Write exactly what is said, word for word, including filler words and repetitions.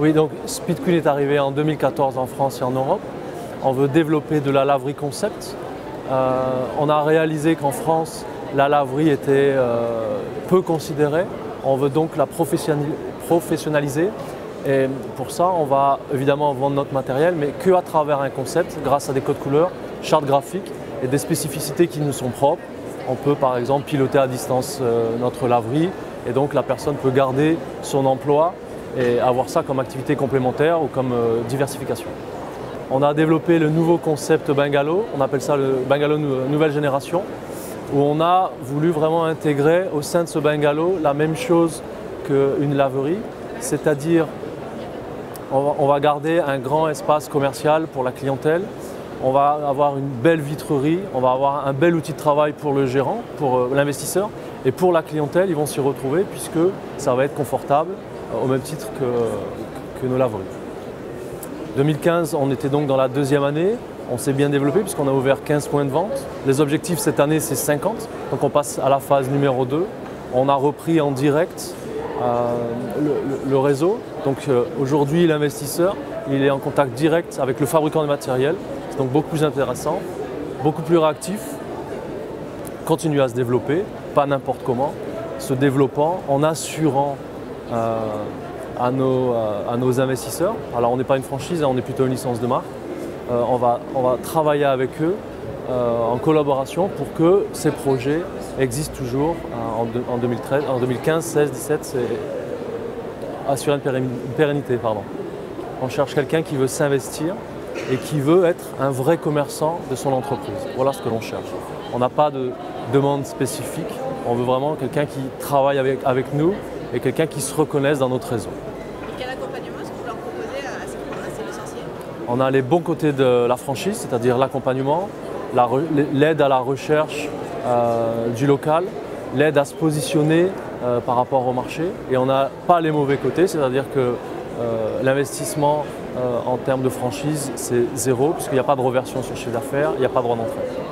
Oui, donc Speed Queen est arrivé en deux mille quatorze en France et en Europe. On veut développer de la laverie concept. Euh, on a réalisé qu'en France, la laverie était euh, peu considérée. On veut donc la professionnaliser. Et pour ça, on va évidemment vendre notre matériel, mais qu'à travers un concept, grâce à des codes couleurs, chartes graphiques et des spécificités qui nous sont propres. On peut par exemple piloter à distance euh, notre laverie et donc la personne peut garder son emploi et avoir ça comme activité complémentaire ou comme euh, diversification. On a développé le nouveau concept bungalow, on appelle ça le bungalow nouvelle génération, où on a voulu vraiment intégrer au sein de ce bungalow la même chose qu'une laverie, c'est-à-dire on va garder un grand espace commercial pour la clientèle, on va avoir une belle vitrerie, on va avoir un bel outil de travail pour le gérant, pour l'investisseur, et pour la clientèle, ils vont s'y retrouver puisque ça va être confortable au même titre que, que nos laveries. deux mille quinze, on était donc dans la deuxième année, on s'est bien développé puisqu'on a ouvert quinze points de vente. Les objectifs cette année, c'est cinquante, donc on passe à la phase numéro deux. On a repris en direct euh, le, le réseau, donc euh, aujourd'hui l'investisseur, il est en contact direct avec le fabricant de matériel. Donc beaucoup plus intéressant, beaucoup plus réactif, continue à se développer, pas n'importe comment, se développant en assurant euh, à, nos, euh, à nos investisseurs. Alors on n'est pas une franchise, on est plutôt une licence de marque. Euh, on, va, on va travailler avec eux euh, en collaboration pour que ces projets existent toujours euh, en, de, en, deux mille treize, en deux mille quinze, seize, dix-sept, c'est assurer une pérennité. Pardon. On cherche quelqu'un qui veut s'investir et qui veut être un vrai commerçant de son entreprise. Voilà ce que l'on cherche. On n'a pas de demande spécifique, on veut vraiment quelqu'un qui travaille avec, avec nous et quelqu'un qui se reconnaisse dans notre réseau. Et quel accompagnement est-ce que vous leur proposez à ces, à ces licenciés? On a les bons côtés de la franchise, c'est-à-dire l'accompagnement, l'aide la, à la recherche euh, du local, l'aide à se positionner euh, par rapport au marché. Et on n'a pas les mauvais côtés, c'est-à-dire que euh, l'investissement Euh, en termes de franchise, c'est zéro puisqu'il n'y a pas de reversion sur chiffre d'affaires, il n'y a pas de droit d'entrée.